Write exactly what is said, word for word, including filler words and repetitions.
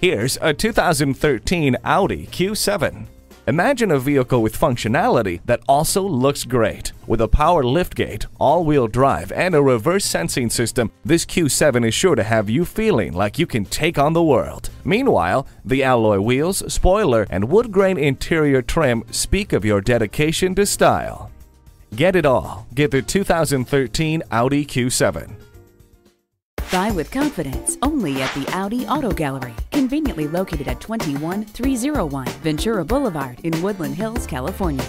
Here's a two thousand thirteen Audi Q seven. Imagine a vehicle with functionality that also looks great. With a power liftgate, all-wheel drive, and a reverse sensing system, this Q seven is sure to have you feeling like you can take on the world. Meanwhile, the alloy wheels, spoiler, and wood grain interior trim speak of your dedication to style. Get it all. Get the two thousand thirteen Audi Q seven. Buy with confidence only at the Audi Auto Gallery. Conveniently located at twenty-one three oh one Ventura Boulevard in Woodland Hills, California.